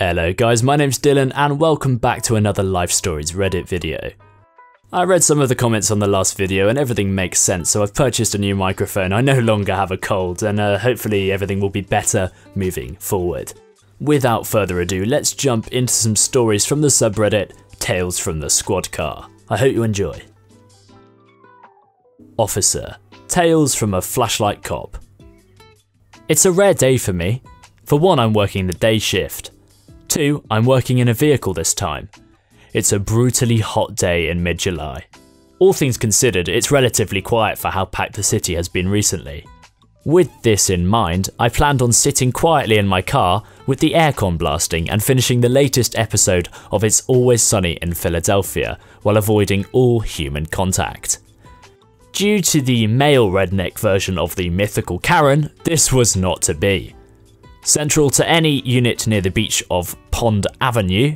Hello guys, my name's Dylan and welcome back to another Life Stories Reddit video. I read some of the comments on the last video and everything makes sense, so I've purchased a new microphone, I no longer have a cold, and hopefully everything will be better moving forward. Without further ado, let's jump into some stories from the subreddit Tales from the Squad Car. I hope you enjoy. Officer. Tales from a Flashlight Cop. It's a rare day for me. For one, I'm working the day shift. 2, I'm working in a vehicle this time. It's a brutally hot day in mid-July. All things considered, it's relatively quiet for how packed the city has been recently. With this in mind, I planned on sitting quietly in my car with the aircon blasting and finishing the latest episode of It's Always Sunny in Philadelphia while avoiding all human contact. Due to the male redneck version of the mythical Karen, this was not to be. Central to any unit near the beach of Pond Avenue.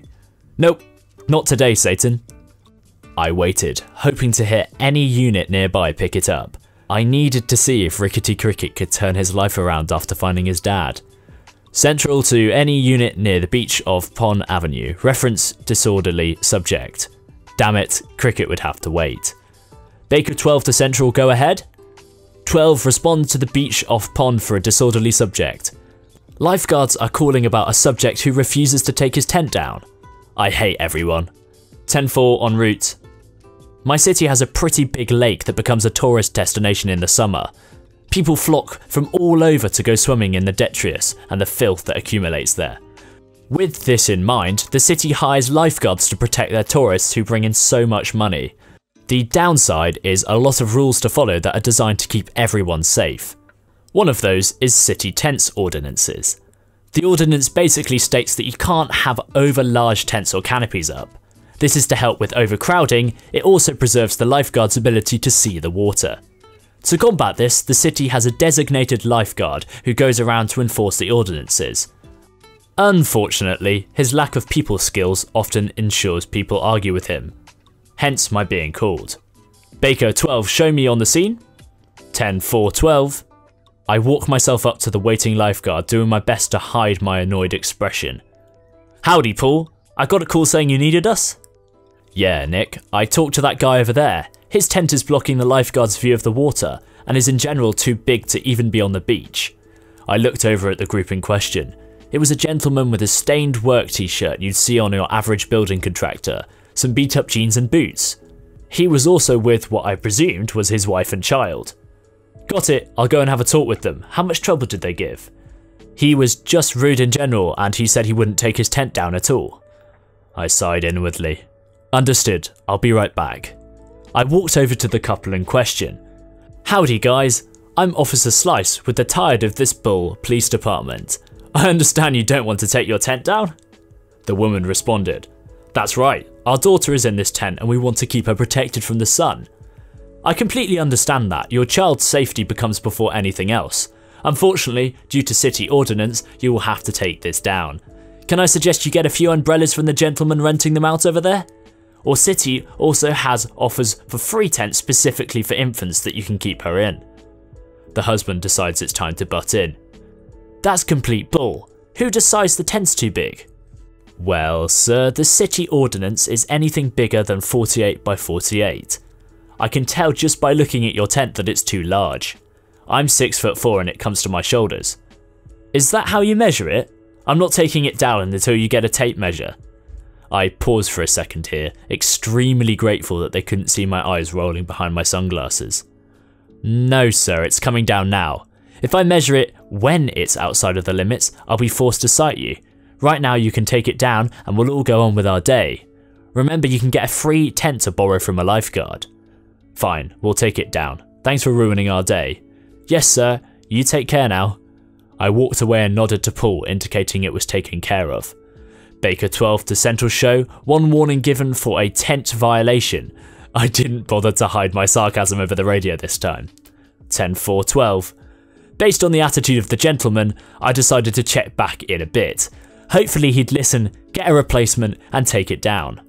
Nope, not today, Satan. I waited, hoping to hear any unit nearby pick it up. I needed to see if Rickety Cricket could turn his life around after finding his dad. Central to any unit near the beach of Pond Avenue. Reference disorderly subject. Damn it, Cricket would have to wait. Baker 12 to Central, go ahead. 12, respond to the beach off Pond for a disorderly subject. Lifeguards are calling about a subject who refuses to take his tent down. I hate everyone. 10-4 en route. My city has a pretty big lake that becomes a tourist destination in the summer. People flock from all over to go swimming in the detritus and the filth that accumulates there. With this in mind, the city hires lifeguards to protect their tourists who bring in so much money. The downside is a lot of rules to follow that are designed to keep everyone safe. One of those is city tents ordinances. The ordinance basically states that you can't have over large tents or canopies up. This is to help with overcrowding, it also preserves the lifeguard's ability to see the water. To combat this, the city has a designated lifeguard who goes around to enforce the ordinances. Unfortunately, his lack of people skills often ensures people argue with him. Hence my being called. Baker 12, show me on the scene. 10-4-12. I walk myself up to the waiting lifeguard, doing my best to hide my annoyed expression. Howdy, Paul. I got a call saying you needed us? Yeah, Nick. I talked to that guy over there. His tent is blocking the lifeguard's view of the water, and is in general too big to even be on the beach. I looked over at the group in question. It was a gentleman with a stained work t-shirt you'd see on your average building contractor, some beat-up jeans and boots. He was also with what I presumed was his wife and child. Got it, I'll go and have a talk with them. How much trouble did they give? He was just rude in general and he said he wouldn't take his tent down at all. I sighed inwardly. Understood, I'll be right back. I walked over to the couple in question. Howdy guys, I'm Officer Slice with the Tired of This Bull Police Department. I understand you don't want to take your tent down? The woman responded. That's right, our daughter is in this tent and we want to keep her protected from the sun. I completely understand that, your child's safety becomes before anything else. Unfortunately, due to city ordinance, you will have to take this down. Can I suggest you get a few umbrellas from the gentleman renting them out over there? Or city also has offers for free tents specifically for infants that you can keep her in. The husband decides it's time to butt in. That's complete bull. Who decides the tent's too big? Well, sir, the city ordinance is anything bigger than 48 by 48. I can tell just by looking at your tent that it's too large. I'm 6'4" and it comes to my shoulders. Is that how you measure it? I'm not taking it down until you get a tape measure. I pause for a second here, extremely grateful that they couldn't see my eyes rolling behind my sunglasses. No sir, it's coming down now. If I measure it when it's outside of the limits, I'll be forced to cite you. Right now you can take it down and we'll all go on with our day. Remember, you can get a free tent to borrow from a lifeguard. Fine, we'll take it down. Thanks for ruining our day. Yes sir, you take care now. I walked away and nodded to Paul, indicating it was taken care of. Baker 12 to Central show, one warning given for a tent violation. I didn't bother to hide my sarcasm over the radio this time. 10-4-12. Based on the attitude of the gentleman, I decided to check back in a bit. Hopefully he'd listen, get a replacement and take it down.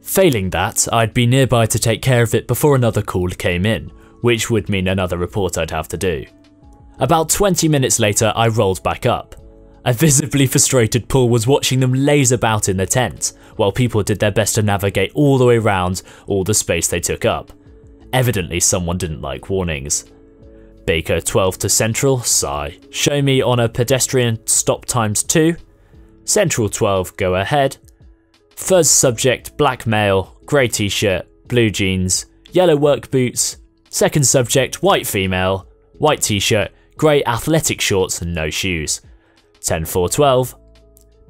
Failing that, I'd be nearby to take care of it before another call came in, which would mean another report I'd have to do. About 20 minutes later, I rolled back up. A visibly frustrated Paul was watching them laze about in the tent, while people did their best to navigate all the way around all the space they took up. Evidently someone didn't like warnings. Baker 12 to Central, sigh. Show me on a pedestrian stop times 2. Central 12, go ahead. First subject, black male, grey t-shirt, blue jeans, yellow work boots. Second subject, white female, white t-shirt, grey athletic shorts and no shoes. 10-4-12.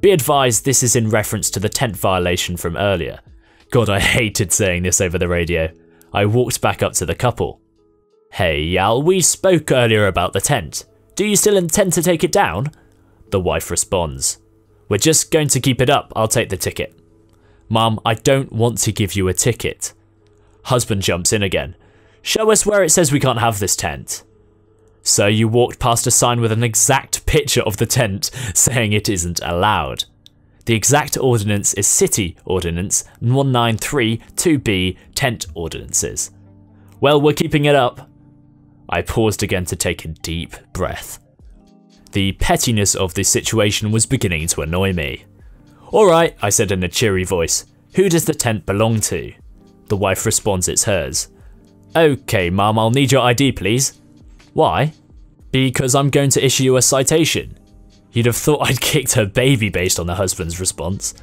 Be advised this is in reference to the tent violation from earlier. God, I hated saying this over the radio. I walked back up to the couple. Hey Yal, we spoke earlier about the tent. Do you still intend to take it down? The wife responds. We're just going to keep it up, I'll take the ticket. Mum, I don't want to give you a ticket. Husband jumps in again. Show us where it says we can't have this tent. So you walked past a sign with an exact picture of the tent saying it isn't allowed. The exact ordinance is City Ordinance 1932B Tent Ordinances. Well, we're keeping it up. I paused again to take a deep breath. The pettiness of the situation was beginning to annoy me. Alright, I said in a cheery voice. Who does the tent belong to? The wife responds it's hers. Okay, Mum, I'll need your ID, please. Why? Because I'm going to issue you a citation. You'd have thought I'd kicked her baby based on the husband's response.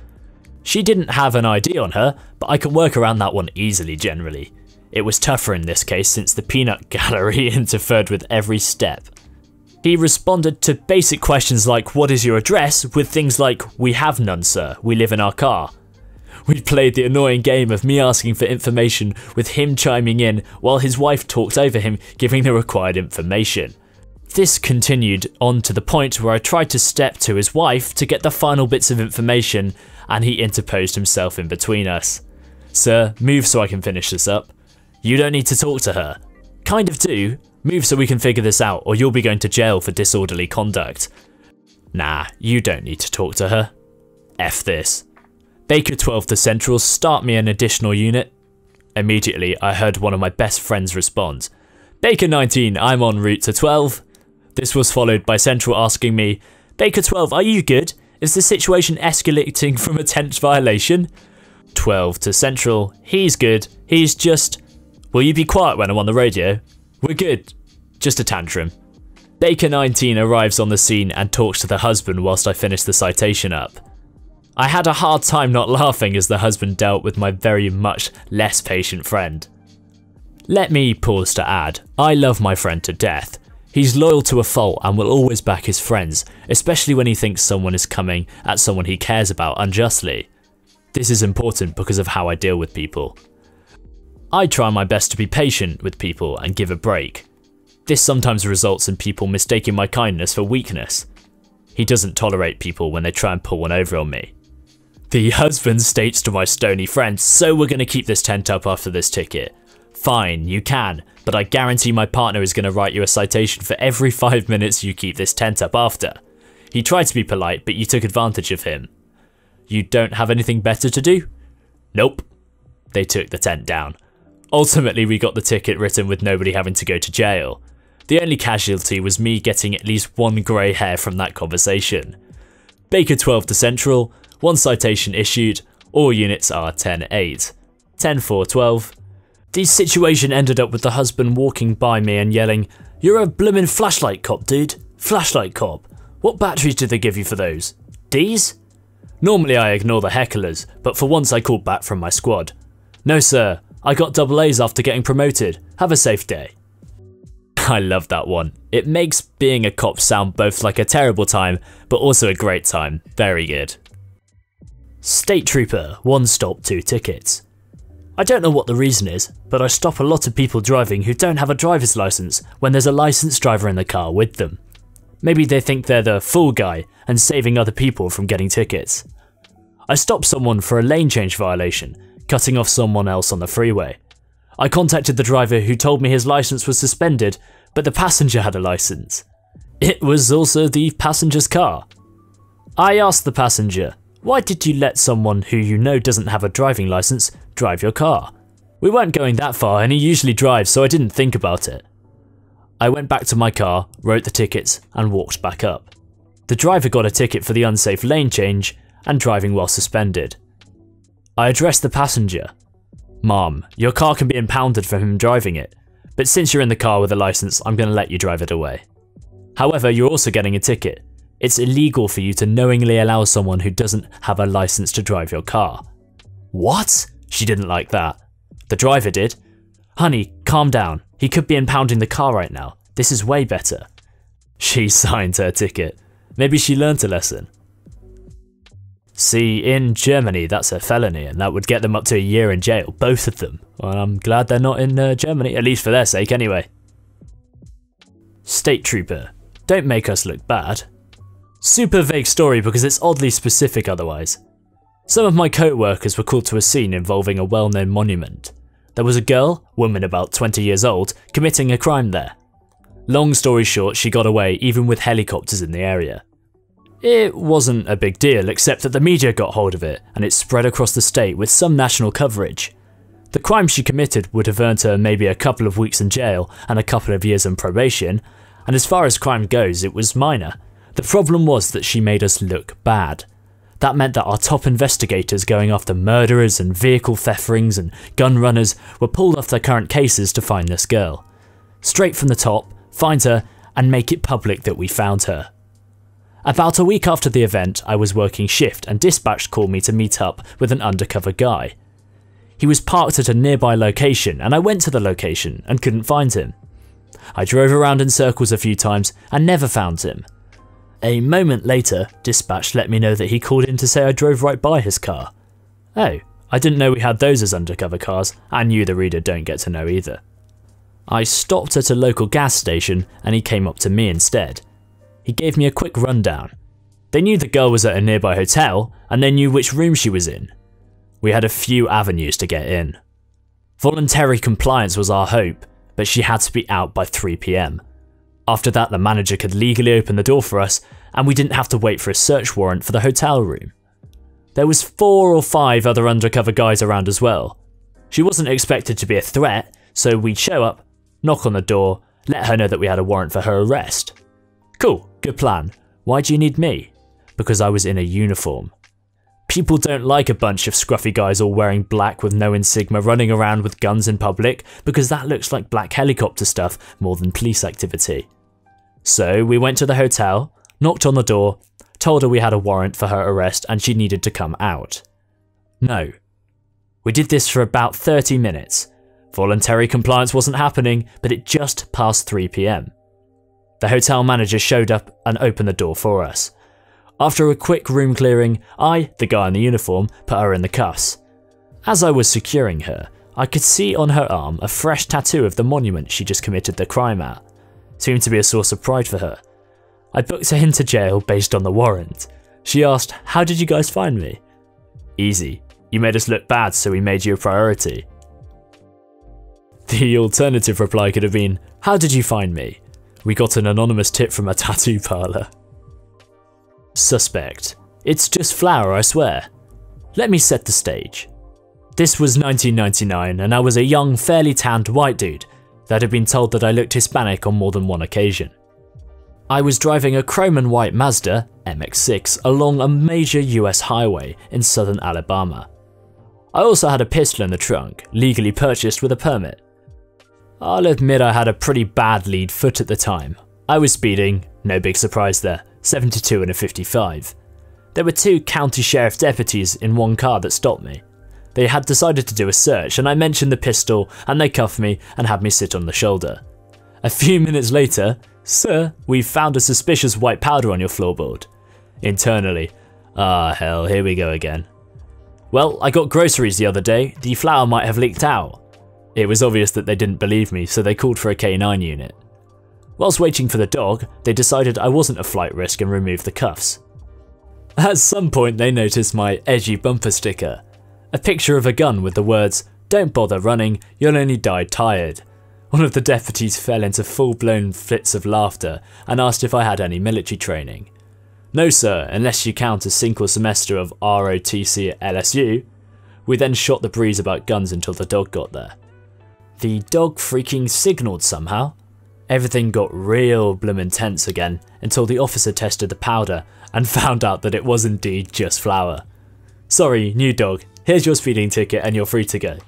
She didn't have an ID on her, but I can work around that one easily generally. It was tougher in this case since the peanut gallery interfered with every step. He responded to basic questions like what is your address with things like we have none sir, we live in our car. We played the annoying game of me asking for information with him chiming in while his wife talked over him giving the required information. This continued on to the point where I tried to step to his wife to get the final bits of information and he interposed himself in between us. Sir, move so I can finish this up. You don't need to talk to her. Kind of do. Move so we can figure this out or you'll be going to jail for disorderly conduct. Nah, you don't need to talk to her. F this. Baker 12 to Central, start me an additional unit. Immediately, I heard one of my best friends respond. Baker 19, I'm en route to 12. This was followed by Central asking me, Baker 12, are you good? Is the situation escalating from a tent violation? 12 to Central, he's good, he's just... Will you be quiet when I'm on the radio? We're good. Just a tantrum. Baker 19 arrives on the scene and talks to the husband whilst I finish the citation up. I had a hard time not laughing as the husband dealt with my very much less patient friend. Let me pause to add, I love my friend to death. He's loyal to a fault and will always back his friends, especially when he thinks someone is coming at someone he cares about unjustly. This is important because of how I deal with people. I try my best to be patient with people and give a break. This sometimes results in people mistaking my kindness for weakness. He doesn't tolerate people when they try and pull one over on me. The husband states to my stony friend, so we're going to keep this tent up after this ticket. Fine, you can, but I guarantee my partner is going to write you a citation for every 5 minutes you keep this tent up after. He tried to be polite, but you took advantage of him. You don't have anything better to do? Nope. They took the tent down. Ultimately, we got the ticket written with nobody having to go to jail. The only casualty was me getting at least one grey hair from that conversation. Baker 12 to Central. One citation issued, all units are 10-8. 10-4-12. The situation ended up with the husband walking by me and yelling, you're a bloomin' flashlight cop, dude. Flashlight cop. What batteries did they give you for those? D's? Normally I ignore the hecklers, but for once I called back from my squad. No sir, I got double A's after getting promoted. Have a safe day. I love that one. It makes being a cop sound both like a terrible time, but also a great time. Very good. State Trooper, one stop, two tickets. I don't know what the reason is, but I stop a lot of people driving who don't have a driver's license when there's a licensed driver in the car with them. Maybe they think they're the fool guy and saving other people from getting tickets. I stopped someone for a lane change violation, cutting off someone else on the freeway. I contacted the driver who told me his license was suspended, but the passenger had a license. It was also the passenger's car. I asked the passenger, why did you let someone who you know doesn't have a driving license drive your car? We weren't going that far and he usually drives, so I didn't think about it. I went back to my car, wrote the tickets and walked back up. The driver got a ticket for the unsafe lane change and driving while suspended. I addressed the passenger. Mom, your car can be impounded for him driving it, but since you're in the car with a license, I'm going to let you drive it away. However, you're also getting a ticket. It's illegal for you to knowingly allow someone who doesn't have a license to drive your car. What? She didn't like that. The driver did. Honey, calm down. He could be impounding the car right now. This is way better. She signed her ticket. Maybe she learnt a lesson. See, in Germany, that's a felony, and that would get them up to a year in jail, both of them. Well, I'm glad they're not in Germany, at least for their sake anyway. State Trooper. Don't make us look bad. Super vague story because it's oddly specific otherwise. Some of my co-workers were called to a scene involving a well-known monument. There was a woman about 20 years old, committing a crime there. Long story short, she got away even with helicopters in the area. It wasn't a big deal, except that the media got hold of it, and it spread across the state with some national coverage. The crime she committed would have earned her maybe a couple of weeks in jail and a couple of years on probation, and as far as crime goes, it was minor. The problem was that she made us look bad. That meant that our top investigators going after murderers and vehicle theft rings and gun runners were pulled off their current cases to find this girl. Straight from the top, find her, and make it public that we found her. About a week after the event, I was working shift and dispatch called me to meet up with an undercover guy. He was parked at a nearby location and I went to the location and couldn't find him. I drove around in circles a few times and never found him. A moment later, dispatch let me know that he called in to say I drove right by his car. Oh, I didn't know we had those as undercover cars, and you the reader don't get to know either. I stopped at a local gas station and he came up to me instead. He gave me a quick rundown. They knew the girl was at a nearby hotel, and they knew which room she was in. We had a few avenues to get in. Voluntary compliance was our hope, but she had to be out by 3 PM. After that, the manager could legally open the door for us, and we didn't have to wait for a search warrant for the hotel room. There was 4 or 5 other undercover guys around as well. She wasn't expected to be a threat, so we'd show up, knock on the door, let her know that we had a warrant for her arrest. Cool, good plan. Why do you need me? Because I was in a uniform. People don't like a bunch of scruffy guys all wearing black with no insignia running around with guns in public because that looks like black helicopter stuff more than police activity. So we went to the hotel, knocked on the door, told her we had a warrant for her arrest and she needed to come out. No. We did this for about 30 minutes. Voluntary compliance wasn't happening, but it just passed 3 PM. The hotel manager showed up and opened the door for us. After a quick room clearing, I, the guy in the uniform, put her in the cuffs. As I was securing her, I could see on her arm a fresh tattoo of the monument she just committed the crime at. Seemed to be a source of pride for her. I booked her into jail based on the warrant. She asked, "How did you guys find me?" Easy. You made us look bad, so we made you a priority. The alternative reply could have been, "How did you find me? We got an anonymous tip from a tattoo parlor." Suspect. It's just flour, I swear. Let me set the stage. This was 1999 and I was a young, fairly tanned white dude that had been told that I looked Hispanic on more than one occasion. I was driving a chrome and white Mazda MX-6 along a major US highway in southern Alabama. I also had a pistol in the trunk, legally purchased with a permit. I'll admit I had a pretty bad lead foot at the time. I was speeding, no big surprise there, 72 in a 55. There were 2 county sheriff deputies in one car that stopped me. They had decided to do a search and I mentioned the pistol and they cuffed me and had me sit on the shoulder. A few minutes later, "Sir, we've found a suspicious white powder on your floorboard." Internally, ah hell, here we go again. "Well, I got groceries the other day, the flour might have leaked out." It was obvious that they didn't believe me, so they called for a K9 unit. Whilst waiting for the dog, they decided I wasn't a flight risk and removed the cuffs. At some point they noticed my edgy bumper sticker, a picture of a gun with the words, "Don't bother running, you'll only die tired." One of the deputies fell into full-blown fits of laughter and asked if I had any military training. "No sir, unless you count a single semester of ROTC at LSU. We then shot the breeze about guns until the dog got there. The dog freaking signalled somehow. Everything got real bloomin' tense again until the officer tested the powder and found out that it was indeed just flour. Sorry, new dog, here's your speeding ticket and you're free to go.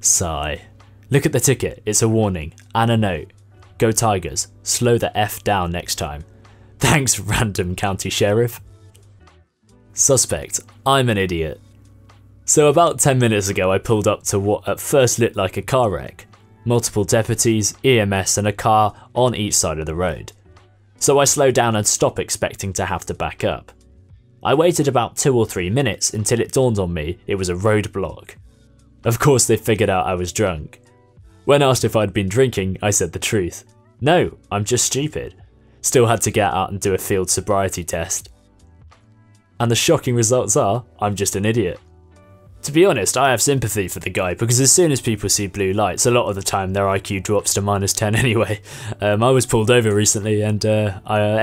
Sigh. Look at the ticket, it's a warning, and a note. Go Tigers, slow the F down next time. Thanks, random county sheriff. Suspect, I'm an idiot. So about 10 minutes ago I pulled up to what at first looked like a car wreck. Multiple deputies, EMS and a car on each side of the road. So I slow down and stop, expecting to have to back up. I waited about 2 or 3 minutes until it dawned on me it was a roadblock. Of course they figured out I was drunk. When asked if I'd been drinking, I said the truth. No, I'm just stupid. Still had to get out and do a field sobriety test. And the shocking results are, I'm just an idiot. To be honest, I have sympathy for the guy because as soon as people see blue lights, a lot of the time their IQ drops to -10 anyway. I was pulled over recently and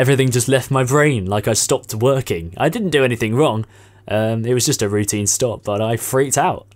everything just left my brain, like I stopped working. I didn't do anything wrong, it was just a routine stop, but I freaked out.